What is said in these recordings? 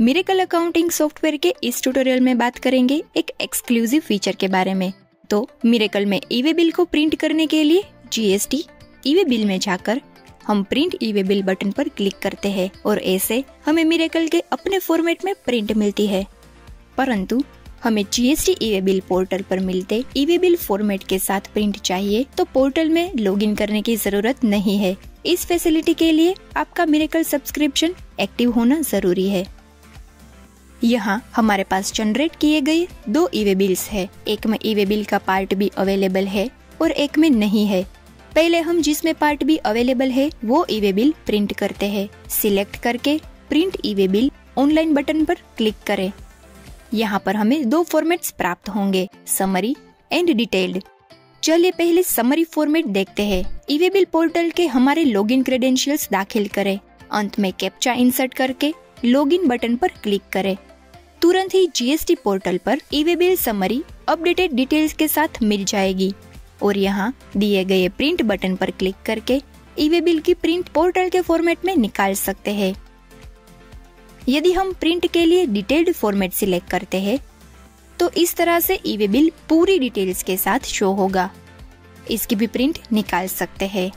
Miracle accounting software के इस tutorial में बात करेंगे एक एक्सक्लूसिव फीचर के बारे में। तो मिरेकल में ई-वे बिल को प्रिंट करने के लिए जीएसटी ई-वे बिल में जाकर हम प्रिंट ई-वे बिल बटन पर क्लिक करते हैं और ऐसे हमें मिरेकल के अपने फॉर्मेट में प्रिंट मिलती है। परंतु हमें जीएसटी ई-वे बिल पोर्टल पर मिलते ई-वे बिल फॉर्मेट के साथ प्रिंट चाहिए तो पोर्टल में लॉगिन करने की जरूरत नहीं है। इस फैसिलिटी के लिए आपका मिरेकल सब्सक्रिप्शन एक्टिव होना जरूरी है। यहाँ हमारे पास जनरेट किए गए दो ई-वे बिल्स है, एक में ई-वे बिल का पार्ट बी अवेलेबल है और एक में नहीं है। पहले हम जिसमें पार्ट बी अवेलेबल है वो ई-वे बिल प्रिंट करते हैं। सिलेक्ट करके print e-way bill online button पर क्लिक करें। यहाँ पर हमें दो फॉर्मेट्स प्राप्त होंगे, समरी एंड डिटेल्ड। चलिए पहले समरी फॉर्मेट देखते हैं। ई-वे बिल पोर्टल के हमारे लॉगिन क्रेडेंशियल्स दाखिल करें, अंत में कैप्चा इंसर्ट करके लॉगिन बटन पर क्लिक करें। तुरंत ही जीएसटी पोर्टल पर e-way bill summary updated details के साथ मिल जाएगी और यहाँ दिए गए प्रिंट बटन पर क्लिक करके ई-वे बिल की प्रिंट पोर्टल के फॉर्मेट में निकाल सकते हैं। यदि हम प्रिंट के लिए डिटेल्ड फॉर्मेट सिलेक्ट करते हैं तो इस तरह से ई-वे बिल पूरी डिटेल्स के साथ शो होगा। इसकी भी प्रिंट निकाल सकते हैं।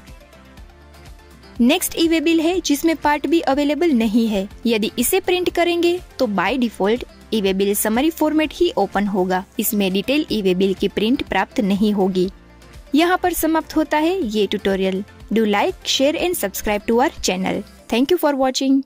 नेक्स्ट ई-वे बिल है जिसमें पार्ट बी अवेलेबल नहीं है। यदि इसे प्रिंट करेंगे तो by default e-way bill summary format ही ओपन होगा। इसमें डिटेल ई-वे बिल की प्रिंट प्राप्त नहीं होगी। यहाँ पर समाप्त होता है ये tutorial. Do like, share and subscribe to our channel. Thank you for watching.